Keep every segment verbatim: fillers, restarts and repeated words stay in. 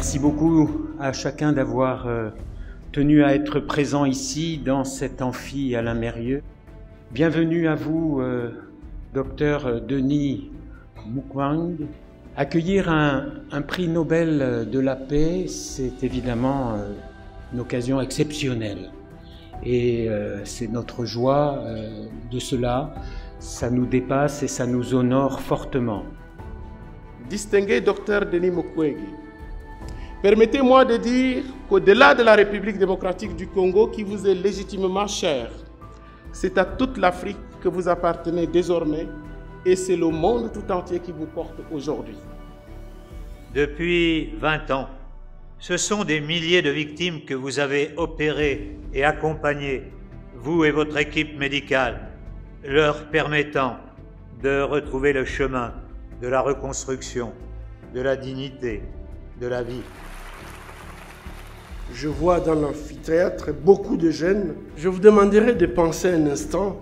Merci beaucoup à chacun d'avoir tenu à être présent ici, dans cet amphi Alain-Mérieux. Bienvenue à vous, euh, docteur Denis Mukwege. Accueillir un, un prix Nobel de la paix, c'est évidemment euh, une occasion exceptionnelle. Et euh, c'est notre joie euh, de cela. Ça nous dépasse et ça nous honore fortement. Distingué docteur Denis Mukwege, permettez-moi de dire qu'au-delà de la République démocratique du Congo, qui vous est légitimement chère, c'est à toute l'Afrique que vous appartenez désormais et c'est le monde tout entier qui vous porte aujourd'hui. Depuis vingt ans, ce sont des milliers de victimes que vous avez opérées et accompagnées, vous et votre équipe médicale, leur permettant de retrouver le chemin de la reconstruction, de la dignité, de la vie. Je vois dans l'amphithéâtre beaucoup de jeunes. Je vous demanderai de penser un instant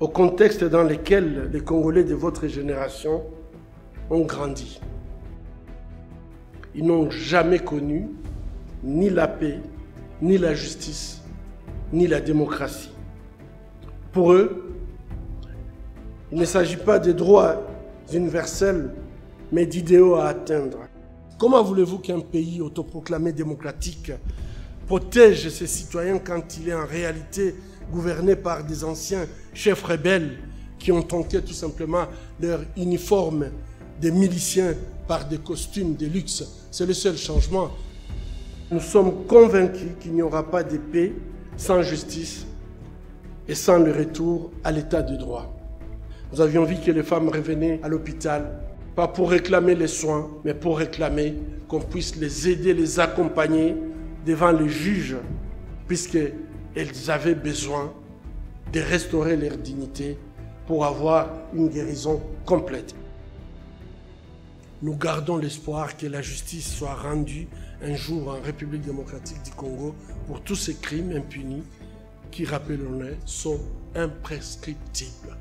au contexte dans lequel les Congolais de votre génération ont grandi. Ils n'ont jamais connu ni la paix, ni la justice, ni la démocratie. Pour eux, il ne s'agit pas de droits universels, mais d'idéaux à atteindre. Comment voulez-vous qu'un pays autoproclamé démocratique protège ses citoyens quand il est en réalité gouverné par des anciens chefs rebelles qui ont tenté tout simplement leur uniforme de miliciens par des costumes de luxe? C'est le seul changement. Nous sommes convaincus qu'il n'y aura pas de paix sans justice et sans le retour à l'état de droit. Nous avions vu que les femmes revenaient à l'hôpital, pas pour réclamer les soins, mais pour réclamer qu'on puisse les aider, les accompagner devant les juges, puisqu'elles avaient besoin de restaurer leur dignité pour avoir une guérison complète. Nous gardons l'espoir que la justice soit rendue un jour en République démocratique du Congo pour tous ces crimes impunis qui, rappelons-le, sont imprescriptibles.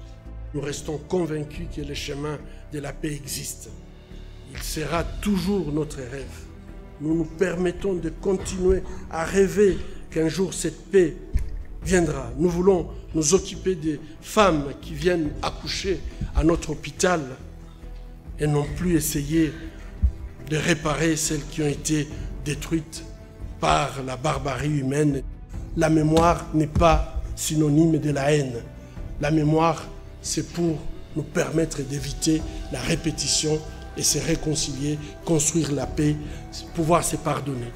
Nous restons convaincus que le chemin de la paix existe. Il sera toujours notre rêve. Nous nous permettons de continuer à rêver qu'un jour cette paix viendra. Nous voulons nous occuper des femmes qui viennent accoucher à notre hôpital et non plus essayer de réparer celles qui ont été détruites par la barbarie humaine. La mémoire n'est pas synonyme de la haine. La mémoire, c'est pour nous permettre d'éviter la répétition et se réconcilier, construire la paix, pouvoir se pardonner.